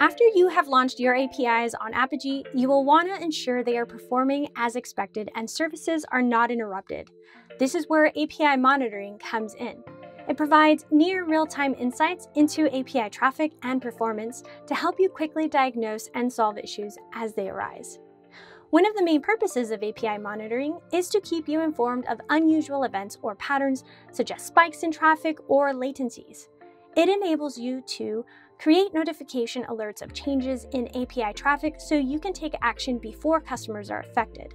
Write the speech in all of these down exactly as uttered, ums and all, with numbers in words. After you have launched your A P Is on Apigee, you will want to ensure they are performing as expected and services are not interrupted. This is where A P I monitoring comes in. It provides near real-time insights into A P I traffic and performance to help you quickly diagnose and solve issues as they arise. One of the main purposes of A P I monitoring is to keep you informed of unusual events or patterns, such as spikes in traffic or latencies. It enables you to create notification alerts of changes in A P I traffic so you can take action before customers are affected,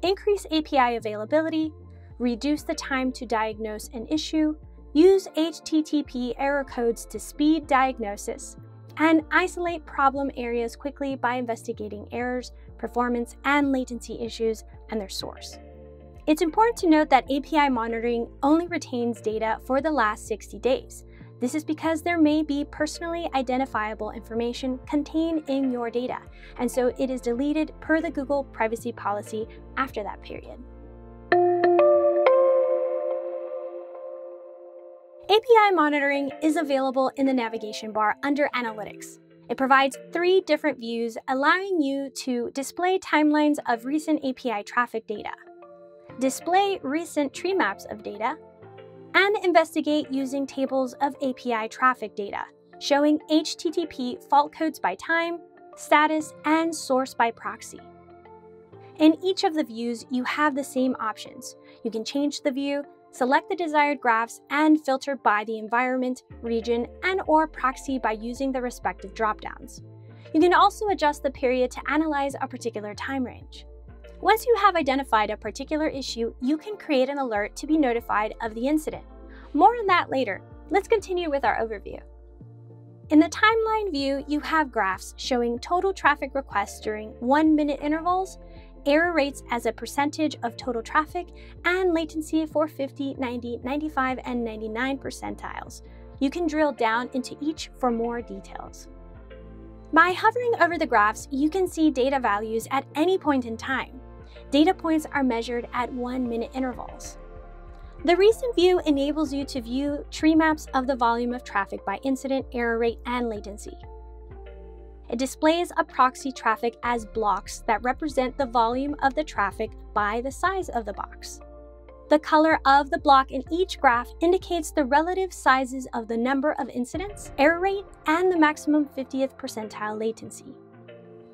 increase A P I availability, reduce the time to diagnose an issue, use H T T P error codes to speed diagnosis, and isolate problem areas quickly by investigating errors, performance, and latency issues and their source. It's important to note that A P I monitoring only retains data for the last sixty days. This is because there may be personally identifiable information contained in your data, and so it is deleted per the Google privacy policy after that period. A P I monitoring is available in the navigation bar under Analytics. It provides three different views, allowing you to display timelines of recent A P I traffic data, display recent tree maps of data, and investigate using tables of A P I traffic data, showing H T T P fault codes by time, status, and source by proxy. In each of the views, you have the same options. You can change the view, select the desired graphs, and filter by the environment, region, and/or proxy by using the respective dropdowns. You can also adjust the period to analyze a particular time range. Once you have identified a particular issue, you can create an alert to be notified of the incident. More on that later. Let's continue with our overview. In the timeline view, you have graphs showing total traffic requests during one-minute intervals, error rates as a percentage of total traffic, and latency for fifty, ninety, ninety-five, and ninety-nine percentiles. You can drill down into each for more details. By hovering over the graphs, you can see data values at any point in time. Data points are measured at one-minute intervals. The recent view enables you to view tree maps of the volume of traffic by incident, error rate, and latency. It displays a proxy traffic as blocks that represent the volume of the traffic by the size of the box. The color of the block in each graph indicates the relative sizes of the number of incidents, error rate, and the maximum fiftieth percentile latency.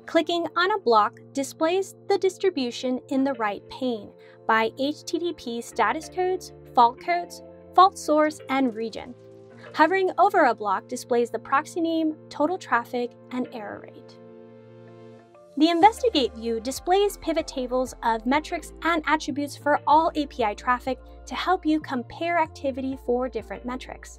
Clicking on a block displays the distribution in the right pane by H T T P status codes, fault codes, fault source, and region. Hovering over a block displays the proxy name, total traffic, and error rate. The Investigate view displays pivot tables of metrics and attributes for all A P I traffic to help you compare activity for different metrics.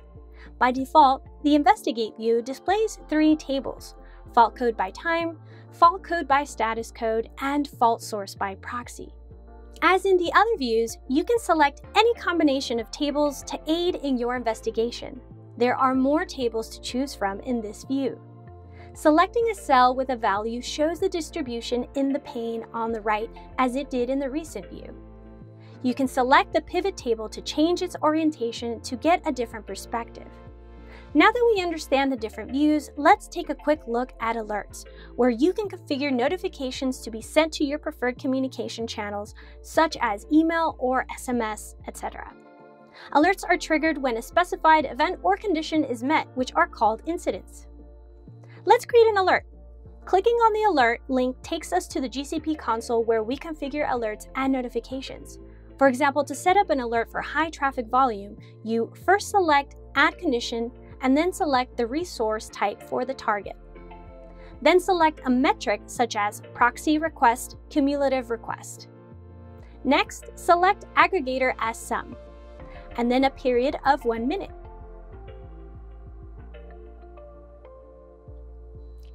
By default, the Investigate view displays three tables: fault code by time, fault code by status code, and fault source by proxy. As in the other views, you can select any combination of tables to aid in your investigation. There are more tables to choose from in this view. Selecting a cell with a value shows the distribution in the pane on the right, as it did in the recent view. You can select the pivot table to change its orientation to get a different perspective. Now that we understand the different views, let's take a quick look at alerts, where you can configure notifications to be sent to your preferred communication channels, such as email or S M S, et cetera. Alerts are triggered when a specified event or condition is met, which are called incidents. Let's create an alert. Clicking on the alert link takes us to the G C P console, where we configure alerts and notifications. For example, to set up an alert for high traffic volume, you first select Add Condition, and then select the resource type for the target. Then select a metric such as proxy request, cumulative request. Next, select aggregator as sum, and then a period of one minute.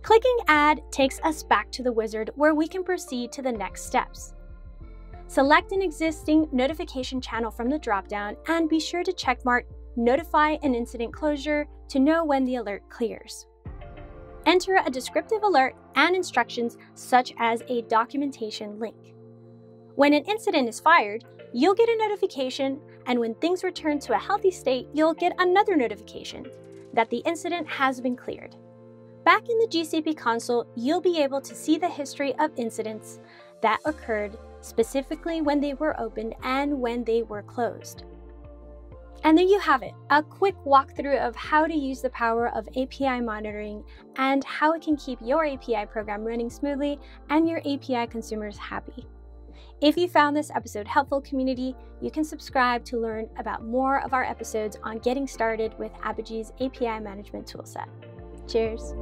Clicking Add takes us back to the wizard, where we can proceed to the next steps. Select an existing notification channel from the dropdown and be sure to checkmark Notify an incident closure to know when the alert clears. Enter a descriptive alert and instructions such as a documentation link. When an incident is fired, you'll get a notification, and when things return to a healthy state, you'll get another notification that the incident has been cleared. Back in the G C P console, you'll be able to see the history of incidents that occurred, specifically when they were opened and when they were closed. And there you have it, a quick walkthrough of how to use the power of A P I monitoring and how it can keep your A P I program running smoothly and your A P I consumers happy. If you found this episode helpful, community, you can subscribe to learn about more of our episodes on getting started with Apogee's A P I management toolset. Cheers.